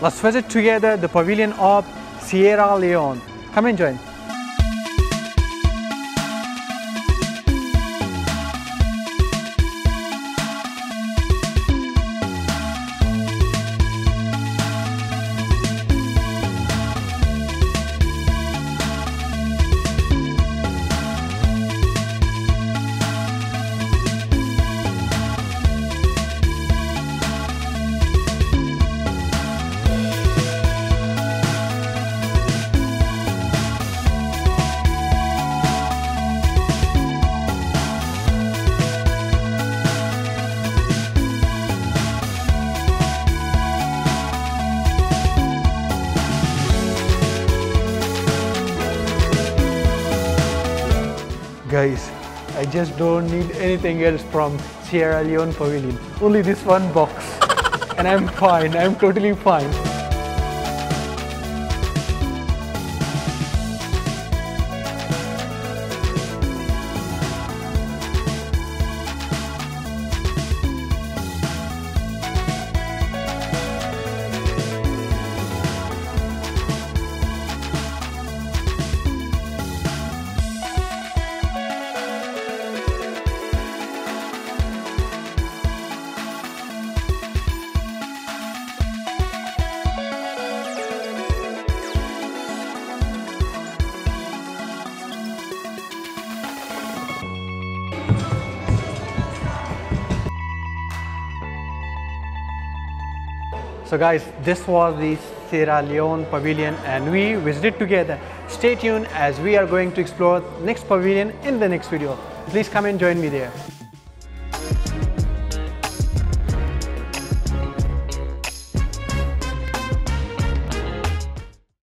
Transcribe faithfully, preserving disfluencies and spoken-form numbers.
Let's visit together the pavilion of Sierra Leone. Come and join. Guys, I just don't need anything else from Sierra Leone Pavilion, only this one box and I'm fine, I'm totally fine. So guys, this was the Sierra Leone Pavilion and we visited together. Stay tuned as we are going to explore next pavilion in the next video. Please come and join me there.